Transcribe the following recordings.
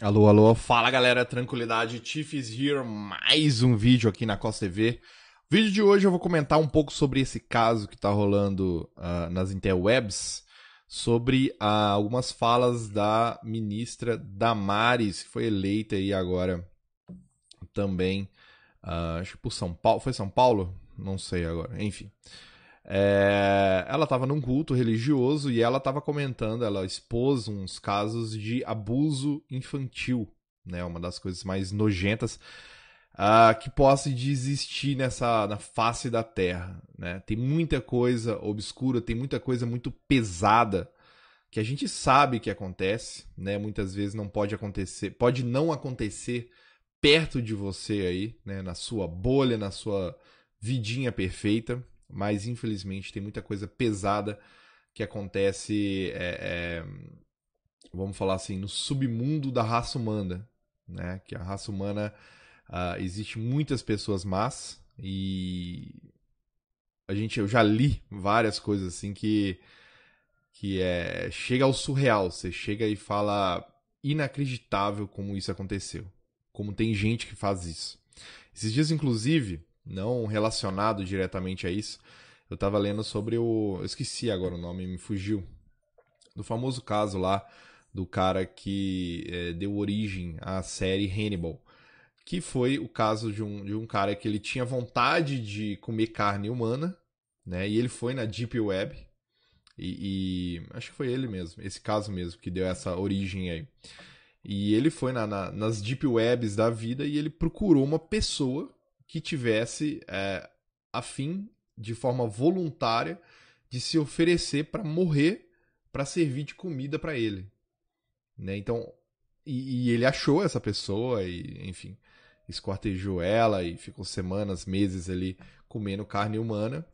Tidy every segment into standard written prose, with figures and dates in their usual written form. Alô, alô, fala galera, tranquilidade, Tiffes here, mais um vídeo aqui na Cos TV. O vídeo de hoje eu vou comentar um pouco sobre esse caso que tá rolando nas interwebs, sobre algumas falas da ministra Damares, que foi eleita aí agora também, acho que por São Paulo, foi São Paulo? Não sei agora, enfim. Ela estava num culto religioso e ela estava comentando, ela expôs uns casos de abuso infantil, né? Uma das coisas mais nojentas que possa existir na face da Terra, né? Tem muita coisa obscura, tem muita coisa muito pesada que a gente sabe que acontece, né? Muitas vezes não pode acontecer, pode não acontecer perto de você aí, né? Na sua bolha, na sua vidinha perfeita. Mas, infelizmente, tem muita coisa pesada que acontece, vamos falar assim, no submundo da raça humana, né? Que a raça humana, existe muitas pessoas más e eu já li várias coisas assim que chega ao surreal. Você chega e fala, inacreditável como isso aconteceu, como tem gente que faz isso. Esses dias, inclusive... não relacionado diretamente a isso, eu tava lendo sobre eu esqueci agora o nome, me fugiu, do famoso caso lá, do cara que deu origem à série Hannibal, que foi o caso de um cara que ele tinha vontade de comer carne humana, né, e ele foi na Deep Web, e acho que foi ele mesmo, esse caso mesmo, que deu essa origem aí. E ele foi nas Deep Webs da vida e ele procurou uma pessoa que tivesse a fim, de forma voluntária, de se oferecer para morrer, para servir de comida para ele, né? Então, e ele achou essa pessoa e, enfim, esquartejou ela e ficou semanas, meses ali comendo carne humana.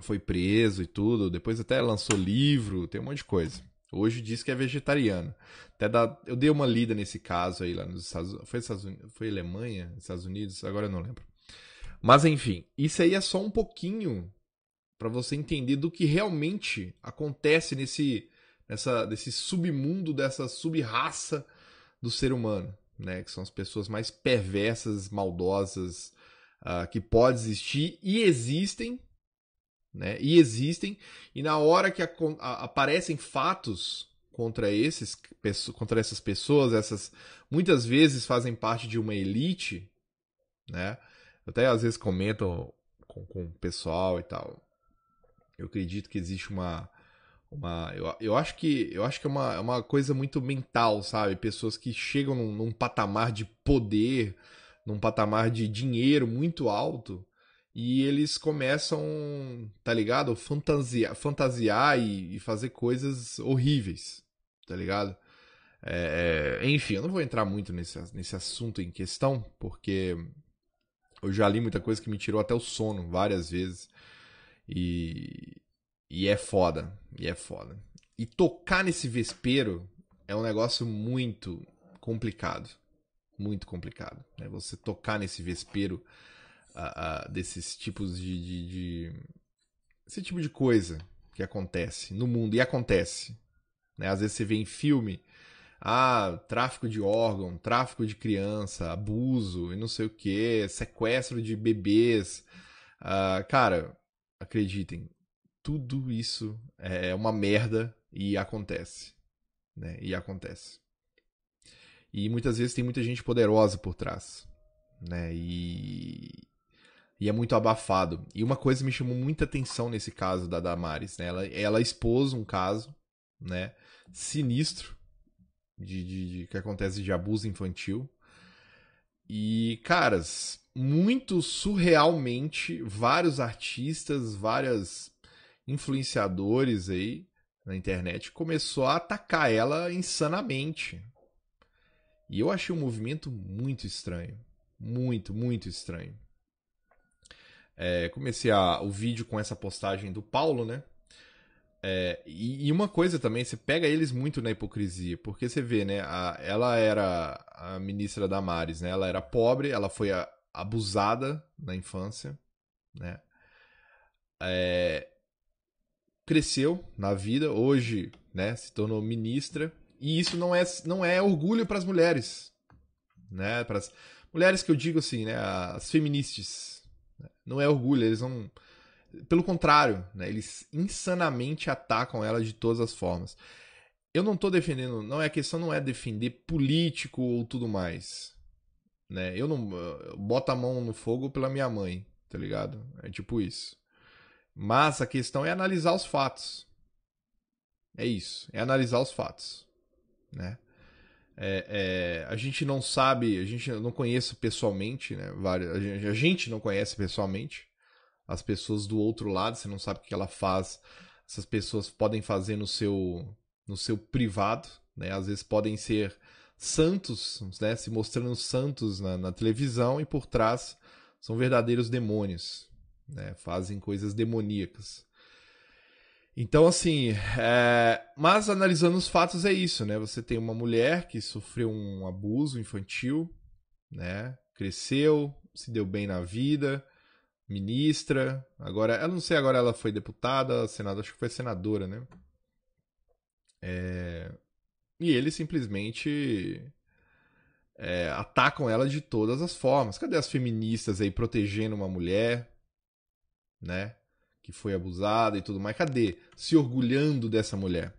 Foi preso e tudo, depois até lançou livro, tem um monte de coisa. Hoje diz que é vegetariano. Eu dei uma lida nesse caso aí lá nos Estados Unidos. Foi Alemanha? Estados Unidos? Agora eu não lembro. Mas enfim, isso aí é só um pouquinho para você entender do que realmente acontece nesse submundo, dessa sub-raça do ser humano, né? Que são as pessoas mais perversas, maldosas, que pode existir e existem. Né? E existem, e na hora que aparecem fatos contra essas pessoas, essas muitas vezes fazem parte de uma elite, né? Até às vezes comentam com o pessoal e tal. Eu acredito que existe eu acho que é uma coisa muito mental, sabe? Pessoas que chegam num patamar de poder, num patamar de dinheiro muito alto. E eles começam, tá ligado? Fantasiar e fazer coisas horríveis, tá ligado? Enfim, eu não vou entrar muito nesse assunto em questão, porque eu já li muita coisa que me tirou até o sono várias vezes. E é foda, E tocar nesse vespeiro é um negócio muito complicado. Muito complicado, né? Você tocar nesse vespeiro... desses tipos esse tipo de coisa que acontece no mundo, e acontece, né? Às vezes você vê em filme, tráfico de órgão, tráfico de criança, abuso e não sei o que, sequestro de bebês, cara, acreditem, tudo isso é uma merda e acontece, né? E acontece, e muitas vezes tem muita gente poderosa por trás, né? E é muito abafado. E uma coisa me chamou muita atenção nesse caso da Damares, né? Ela expôs um caso, né, sinistro que acontece de abuso infantil. E, caras, muito surrealmente, vários artistas, vários influenciadores aí na internet começou a atacar ela insanamente. E eu achei um movimento muito estranho. Muito, muito estranho. Comecei o vídeo com essa postagem do Paulo, né? E uma coisa também, você pega eles muito na hipocrisia, porque você vê, né? Ela era a ministra Damares, né? Ela era pobre, ela foi abusada na infância, né? Cresceu na vida, hoje, né? Se tornou ministra E isso não é orgulho para as mulheres, né? Para as mulheres que eu digo assim, né? As feministas. Não é orgulho, eles não... Pelo contrário, né? Eles insanamente atacam ela de todas as formas. Eu não tô defendendo... Não, a questão não é defender político ou tudo mais, né? Eu não... Eu boto a mão no fogo pela minha mãe, tá ligado? É tipo isso. Mas a questão é analisar os fatos. É isso. É analisar os fatos, né? A gente não sabe... A gente não conhece pessoalmente, né? A gente não conhece pessoalmente as pessoas do outro lado. Você não sabe o que ela faz. Essas pessoas podem fazer no seu privado, né? Às vezes podem ser santos, né? Se mostrando santos na televisão, e por trás são verdadeiros demônios, né? Fazem coisas demoníacas. Então, assim, mas analisando os fatos é isso, né? Você tem uma mulher que sofreu um abuso infantil, né? Cresceu, se deu bem na vida, ministra. Agora, eu não sei, agora ela foi deputada, senadora, acho que foi senadora, né? E eles simplesmente atacam ela de todas as formas. Cadê as feministas aí protegendo uma mulher, né? Que foi abusada e tudo mais, cadê? Se orgulhando dessa mulher.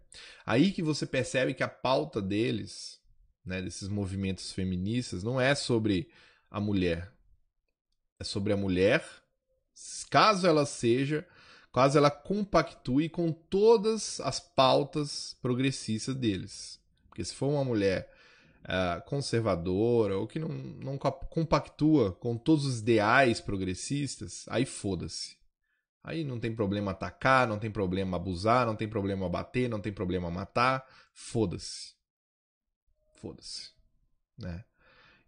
Aí que você percebe que a pauta deles, né, desses movimentos feministas, não é sobre a mulher. É sobre a mulher, caso ela compactue com todas as pautas progressistas deles. Porque se for uma mulher conservadora ou que não compactua com todos os ideais progressistas, aí foda-se. Aí não tem problema atacar, não tem problema abusar, não tem problema bater, não tem problema matar. Foda-se. Foda-se, né?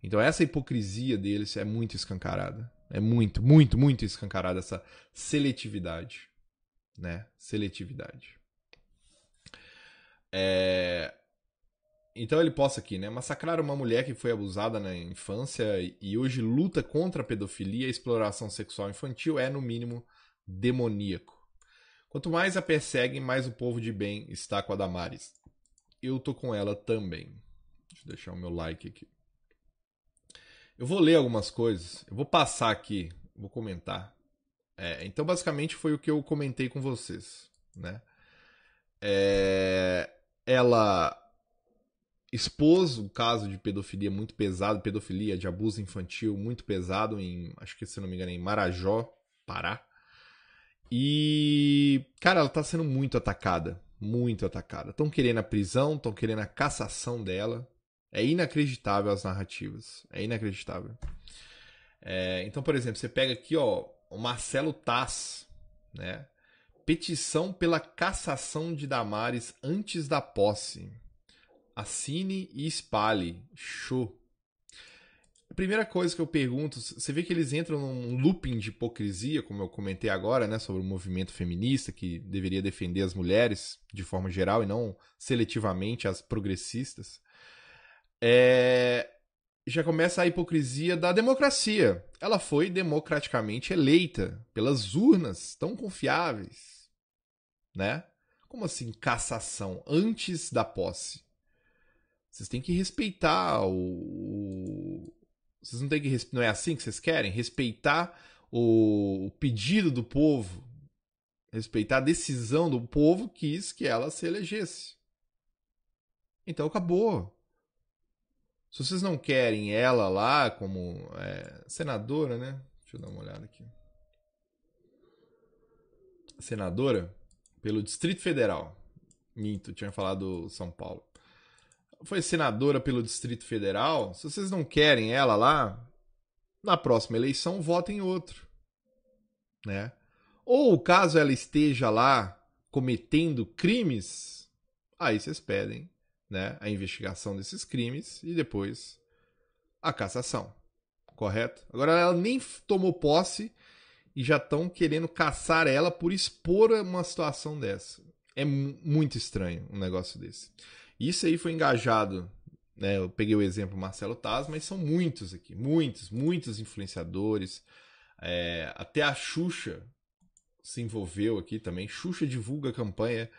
Então essa hipocrisia deles é muito escancarada. É muito, muito, muito escancarada essa seletividade, né? Seletividade. Então ele posta aqui, né? Massacrar uma mulher que foi abusada na infância e hoje luta contra a pedofilia e exploração sexual infantil é, no mínimo, demoníaco. Quanto mais a perseguem, mais o povo de bem está com a Damares. Eu tô com ela também. Deixa eu deixar o meu like aqui. Eu vou ler algumas coisas. Eu vou passar aqui. Vou comentar. Então, basicamente, foi o que eu comentei com vocês, né? Ela expôs um caso de pedofilia muito pesado. Pedofilia de abuso infantil muito pesado em... Acho que, se não me engano, em Marajó, Pará. E, cara, ela tá sendo muito atacada. Muito atacada. Estão querendo a prisão, estão querendo a cassação dela. É inacreditável as narrativas. É inacreditável. Então, por exemplo, você pega aqui, ó, o Marcelo Tass, né? Petição pela cassação de Damares antes da posse. Assine e espalhe. Show. Primeira coisa que eu pergunto, você vê que eles entram num looping de hipocrisia, como eu comentei agora, né, sobre o movimento feminista, que deveria defender as mulheres de forma geral e não seletivamente as progressistas. Já começa a hipocrisia da democracia. Ela foi democraticamente eleita pelas urnas tão confiáveis, né? Como assim cassação antes da posse? Vocês têm que respeitar Vocês não têm que... Não é assim que vocês querem? Respeitar o pedido do povo. Respeitar a decisão do povo que quis que ela se elegesse. Então acabou. Se vocês não querem ela lá como senadora, né? Deixa eu dar uma olhada aqui. Senadora pelo Distrito Federal. Minto, tinha falado São Paulo. Foi senadora pelo Distrito Federal. Se vocês não querem ela lá, na próxima eleição, votem outro, né? Ou caso ela esteja lá cometendo crimes, aí vocês pedem, né, a investigação desses crimes e depois a cassação, correto? Agora ela nem tomou posse e já estão querendo caçar ela por expor uma situação dessa. É muito estranho um negócio desse. Isso aí foi engajado, né? Eu peguei o exemplo Marcelo Tass, mas são muitos aqui. Muitos, muitos influenciadores. Até a Xuxa se envolveu aqui também. Xuxa divulga a campanha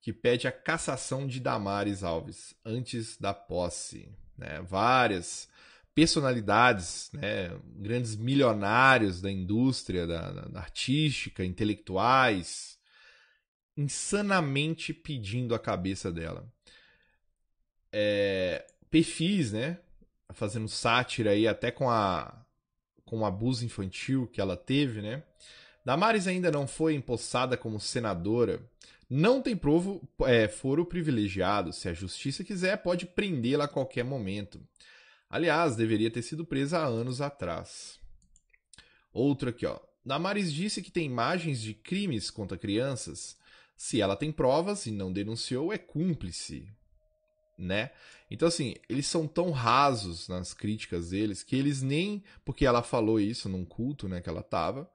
que pede a cassação de Damares Alves antes da posse. Né? Várias personalidades, né? Grandes milionários da indústria, da artística, intelectuais, insanamente pedindo a cabeça dela. Perfis, né? Fazendo sátira aí até com o abuso infantil que ela teve, né? Damares ainda não foi empossada como senadora. Não tem foro privilegiado. Se a justiça quiser, pode prendê-la a qualquer momento. Aliás, deveria ter sido presa há anos atrás. Outro aqui, ó. Damares disse que tem imagens de crimes contra crianças. Se ela tem provas e não denunciou, é cúmplice. Né? Então, assim, eles são tão rasos nas críticas deles que eles nem... Porque ela falou isso num culto, né, que ela tava...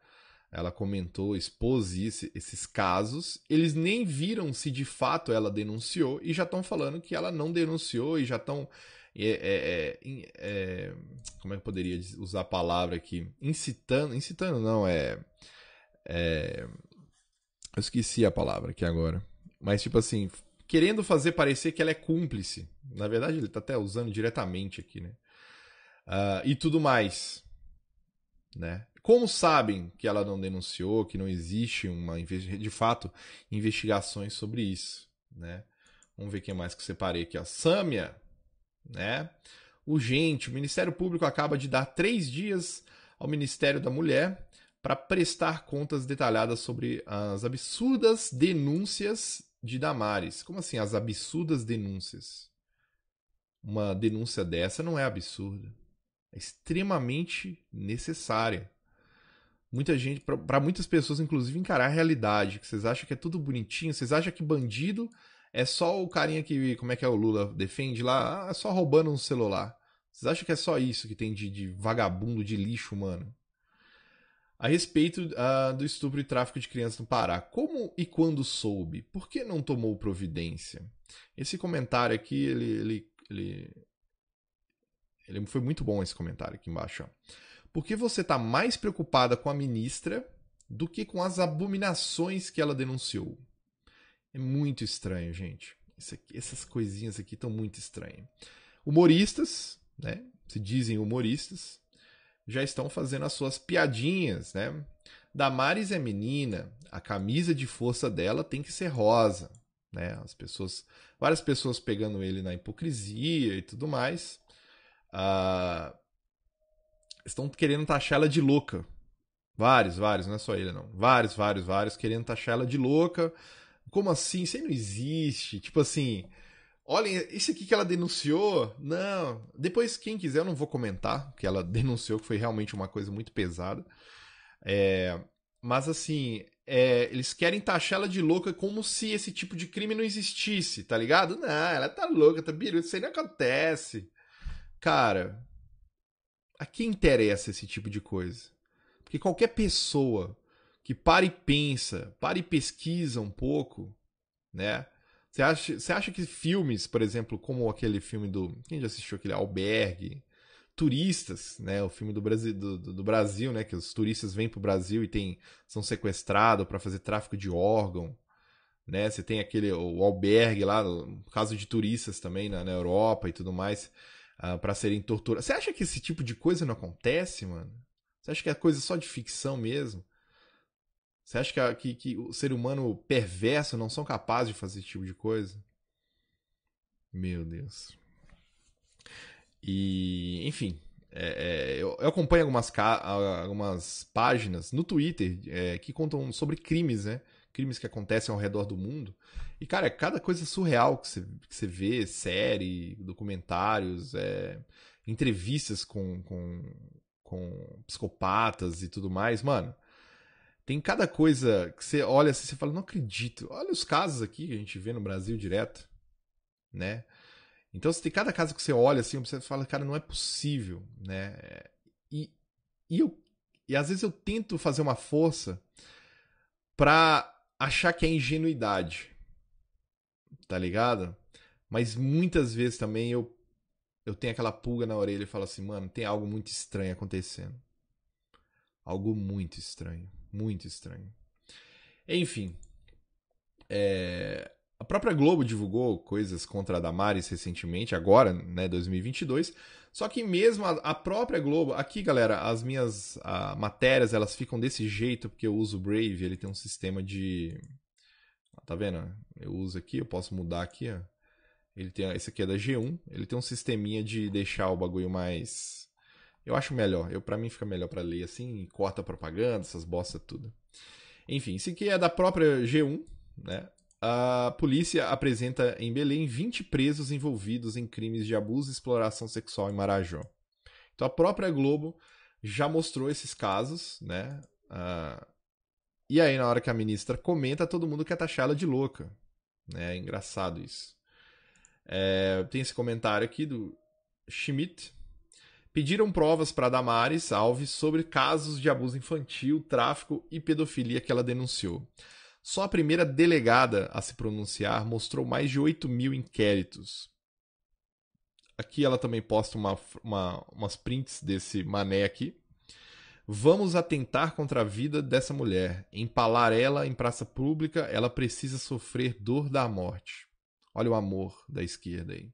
Ela comentou, expôs esses casos. Eles nem viram se de fato ela denunciou e já estão falando que ela não denunciou e já estão... como é que eu poderia usar a palavra aqui? Incitando... Incitando não, eu esqueci a palavra aqui agora. Mas tipo assim, querendo fazer parecer que ela é cúmplice. Na verdade, ele está até usando diretamente aqui, né? E tudo mais, né? Como sabem que ela não denunciou, que não existe de fato investigações sobre isso, né? Vamos ver o que mais que eu separei aqui. A Sâmia, né? Urgente, o Ministério Público acaba de dar 3 dias ao Ministério da Mulher para prestar contas detalhadas sobre as absurdas denúncias de Damares. Como assim as absurdas denúncias? Uma denúncia dessa não é absurda. É extremamente necessária. Muita gente, para muitas pessoas, inclusive, encarar a realidade, que vocês acham que é tudo bonitinho, vocês acham que bandido é só o carinha que, como é que é, o Lula defende lá, é só roubando um celular. Vocês acham que é só isso que tem de vagabundo, de lixo humano? A respeito do estupro e tráfico de crianças no Pará, como e quando soube? Por que não tomou providência? Esse comentário aqui, ele foi muito bom, esse comentário aqui embaixo, ó. Porque você está mais preocupada com a ministra do que com as abominações que ela denunciou. É muito estranho, gente. Essas coisinhas aqui estão muito estranhas. Humoristas, né? Se dizem humoristas, já estão fazendo as suas piadinhas, né? Damares é menina, a camisa de força dela tem que ser rosa, né? Várias pessoas pegando ele na hipocrisia e tudo mais. Estão querendo taxar ela de louca. Vários, não é só ele, não. Vários querendo taxar ela de louca. Como assim? Isso aí não existe. Tipo assim, olhem, isso aqui que ela denunciou, não. Depois, quem quiser, eu não vou comentar, porque ela denunciou que foi realmente uma coisa muito pesada. Mas assim, eles querem taxar ela de louca como se esse tipo de crime não existisse, tá ligado? Não, ela tá louca, tá biruta, isso aí não acontece. Cara... A quem interessa esse tipo de coisa? Porque qualquer pessoa que para e pensa, para e pesquisa um pouco, né? Você acha que filmes, por exemplo, como aquele filme do... Quem já assistiu aquele Albergue? Turistas, né? O filme do Brasil, né? Que os turistas vêm pro Brasil e são sequestrados para fazer tráfico de órgão, né? Você tem o Albergue lá, no caso de turistas também na Europa e tudo mais... para serem torturados. Você acha que esse tipo de coisa não acontece, mano? Você acha que é coisa só de ficção mesmo? Você acha que o ser humano perverso não são capazes de fazer esse tipo de coisa? Meu Deus. E, enfim, eu acompanho algumas páginas no Twitter que contam sobre crimes, né? Crimes que acontecem ao redor do mundo. E, cara, cada coisa surreal que você vê, série, documentários, entrevistas com psicopatas e tudo mais. Mano, tem cada coisa que você olha assim, você fala, não acredito. Olha os casos aqui que a gente vê no Brasil direto, né? Então, tem cada caso que você olha assim, você fala, cara, não é possível, né? E às vezes eu tento fazer uma força pra achar que é ingenuidade. Tá ligado? Mas muitas vezes também eu tenho aquela pulga na orelha e falo assim, mano, tem algo muito estranho acontecendo. Algo muito estranho. Muito estranho. Enfim. A própria Globo divulgou coisas contra a Damares recentemente, agora, né, 2022. Só que mesmo a própria Globo... Aqui, galera, as minhas matérias, elas ficam desse jeito, porque eu uso o Brave, ele tem um sistema de... Tá vendo? Eu uso aqui, eu posso mudar aqui, ó. Ele tem, esse aqui é da G1, ele tem um sisteminha de deixar o bagulho mais... Eu acho melhor, pra mim fica melhor pra ler assim, corta a propaganda, essas bostas tudo. Enfim, isso aqui é da própria G1, né? A polícia apresenta em Belém 20 presos envolvidos em crimes de abuso e exploração sexual em Marajó. Então a própria Globo já mostrou esses casos, né? E aí na hora que a ministra comenta, todo mundo quer taxar ela de louca, né? É engraçado isso. Tem esse comentário aqui do Schmidt. Pediram provas para Damares Alves sobre casos de abuso infantil, tráfico e pedofilia que ela denunciou. Só a primeira delegada a se pronunciar mostrou mais de 8.000 inquéritos. Aqui ela também posta umas prints desse mané aqui. Vamos atentar contra a vida dessa mulher. Empalar ela em praça pública, ela precisa sofrer dor da morte. Olha o amor da esquerda aí.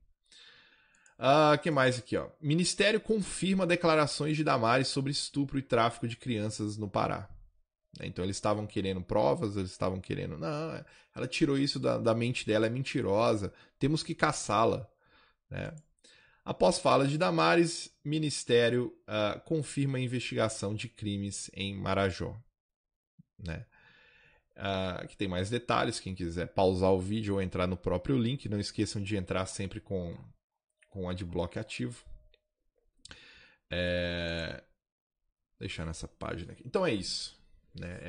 Que mais aqui, ó? Ministério confirma declarações de Damares sobre estupro e tráfico de crianças no Pará. Então eles estavam querendo provas, eles estavam querendo... Não, ela tirou isso da mente dela, é mentirosa, temos que caçá-la, né? Após fala de Damares, Ministério confirma a investigação de crimes em Marajó, né? Aqui tem mais detalhes, quem quiser pausar o vídeo ou entrar no próprio link, não esqueçam de entrar sempre com o adblock ativo. Deixar nessa página aqui. Então é isso, né?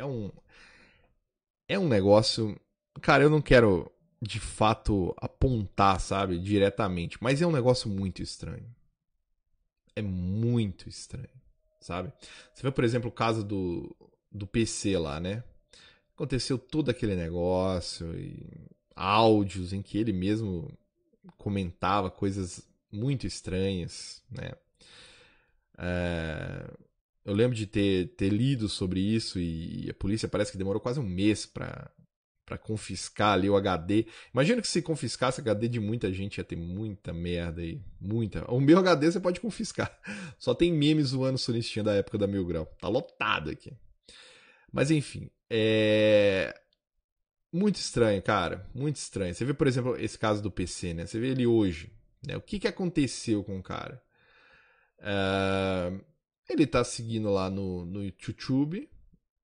É um negócio... Cara, eu não quero, de fato, apontar, sabe? Diretamente. Mas é um negócio muito estranho. É muito estranho, sabe? Você vê, por exemplo, o caso do PC lá, né? Aconteceu todo aquele negócio, e áudios em que ele mesmo comentava coisas muito estranhas, né? Eu lembro de ter lido sobre isso, e a polícia parece que demorou quase um mês para confiscar ali o HD. Imagina que se confiscasse o HD de muita gente, ia ter muita merda aí, muita. O meu HD você pode confiscar. Só tem memes zoando o Sulistinha da época da Mil Grau. Tá lotado aqui. Mas enfim, muito estranho, cara. Muito estranho. Você vê, por exemplo, esse caso do PC, né? Você vê ele hoje, né? O que aconteceu com o cara? Ele tá seguindo lá no YouTube,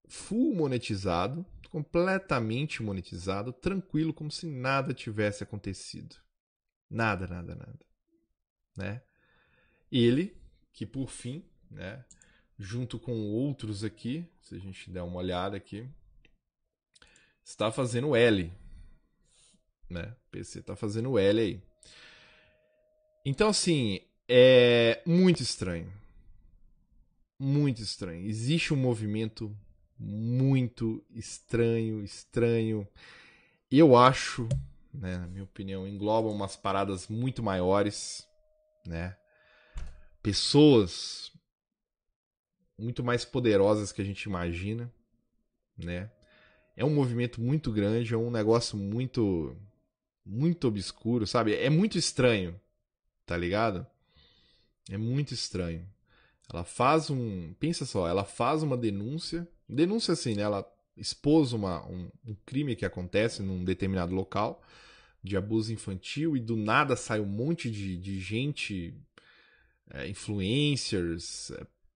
full monetizado, completamente monetizado, tranquilo, como se nada tivesse acontecido. Nada, nada, nada, né? Ele, que por fim, né, junto com outros aqui, se a gente der uma olhada aqui, está fazendo L, né? PC está fazendo L aí. Então, assim, é muito estranho. Muito estranho. Existe um movimento muito estranho. Eu acho, né, na minha opinião, engloba umas paradas muito maiores, né? Pessoas muito mais poderosas que a gente imagina, né? É um movimento muito grande, é um negócio muito, muito obscuro, sabe? É muito estranho, tá ligado? É muito estranho. Ela faz pensa só, ela faz uma denúncia assim, né? Ela expôs um crime que acontece num determinado local de abuso infantil, e do nada sai um monte de gente, influencers,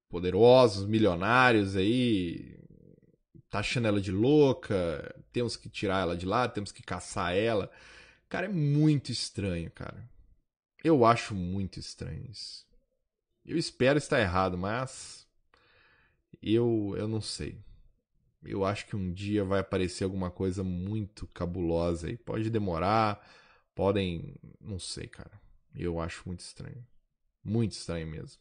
poderosos, milionários aí... Tá achando ela de louca, temos que tirar ela de lá, temos que caçar ela. Cara, é muito estranho, cara. Eu acho muito estranho isso. Eu espero estar errado, mas... Eu não sei. Eu acho que um dia vai aparecer alguma coisa muito cabulosa aí. Pode demorar, podem... Não sei, cara. Eu acho muito estranho. Muito estranho mesmo.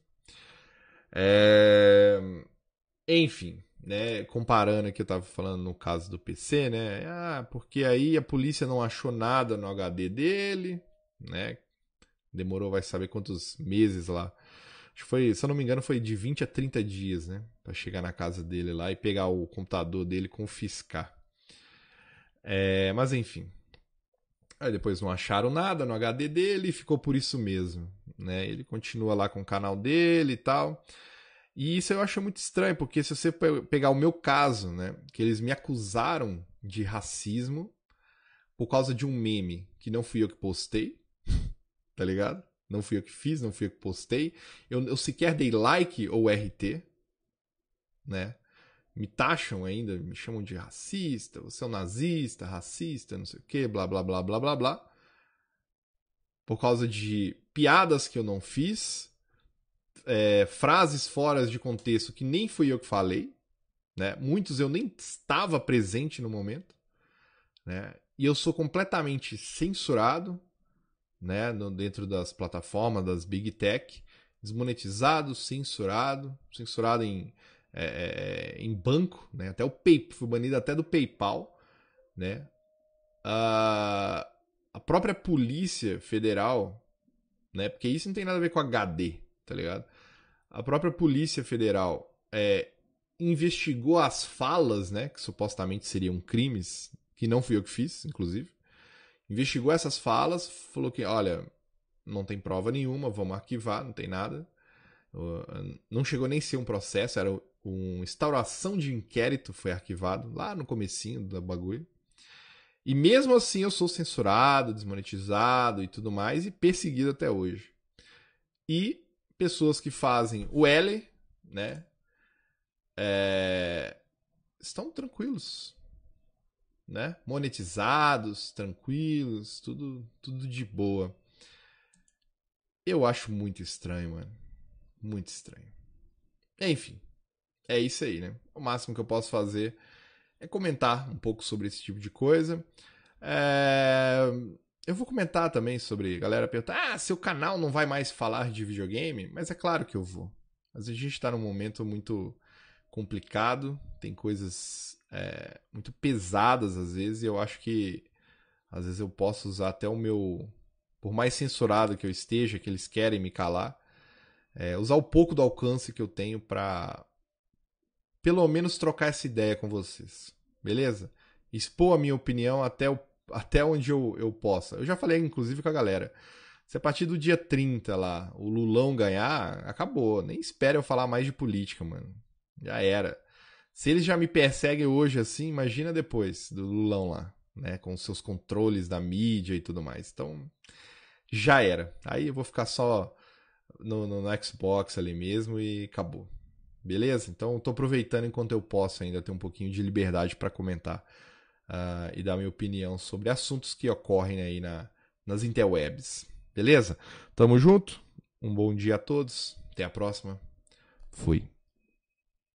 Enfim... Né, comparando aqui, eu tava falando no caso do PC, né? Porque aí a polícia não achou nada no HD dele, né? Demorou, vai saber quantos meses lá. Acho que foi, se eu não me engano, foi de 20 a 30 dias, né? Pra chegar na casa dele lá e pegar o computador dele e confiscar. Mas enfim. Aí depois não acharam nada no HD dele e ficou por isso mesmo, né? Ele continua lá com o canal dele e tal. E isso eu acho muito estranho, porque se você pegar o meu caso, né? Que eles me acusaram de racismo por causa de um meme que não fui eu que postei, tá ligado? Não fui eu que fiz, não fui eu que postei. Eu sequer dei like ou RT, né? Me taxam ainda, me chamam de racista, você é um nazista, racista, não sei o que, blá, blá, blá, blá, blá, blá. Por causa de piadas que eu não fiz, frases fora de contexto que nem fui eu que falei, né? Muitos eu nem estava presente no momento, né? E eu sou completamente censurado, né, dentro das plataformas, das Big Tech, desmonetizado, censurado em banco, né, até o PayPal, fui banido até do PayPal, né, a própria Polícia Federal, né, porque isso não tem nada a ver com HD, tá ligado? A própria Polícia Federal investigou as falas, né, que supostamente seriam crimes, que não fui eu que fiz, inclusive. Investigou essas falas, falou que, olha, não tem prova nenhuma, vamos arquivar, não tem nada. Não chegou nem a ser um processo, era uma instauração de inquérito, foi arquivado lá no comecinho do bagulho. E mesmo assim eu sou censurado, desmonetizado e tudo mais, e perseguido até hoje. E pessoas que fazem o L, né, estão tranquilos, né? Monetizados, tranquilos, tudo de boa. Eu acho muito estranho, mano. Muito estranho. Enfim, é isso aí, né? O máximo que eu posso fazer é comentar um pouco sobre esse tipo de coisa. Eu vou comentar também sobre... Galera perguntar, seu canal não vai mais falar de videogame? Mas é claro que eu vou. Mas a gente tá num momento muito complicado. Tem coisas... muito pesadas às vezes, e eu acho que às vezes eu posso usar até o meu, por mais censurado que eu esteja, que eles querem me calar, usar o pouco do alcance que eu tenho pra pelo menos trocar essa ideia com vocês, beleza? Expor a minha opinião até onde eu possa. Eu já falei inclusive com a galera, se a partir do dia 30 lá o Lulão ganhar, acabou, nem espere eu falar mais de política, mano, já era. Se eles já me perseguem hoje assim, imagina depois do Lulão lá, né? Com seus controles da mídia e tudo mais. Então, já era. Aí eu vou ficar só no Xbox ali mesmo e acabou. Beleza? Então, eu tô aproveitando enquanto eu posso ainda ter um pouquinho de liberdade para comentar e dar minha opinião sobre assuntos que ocorrem aí nas interwebs. Beleza? Tamo junto. Um bom dia a todos. Até a próxima. Fui.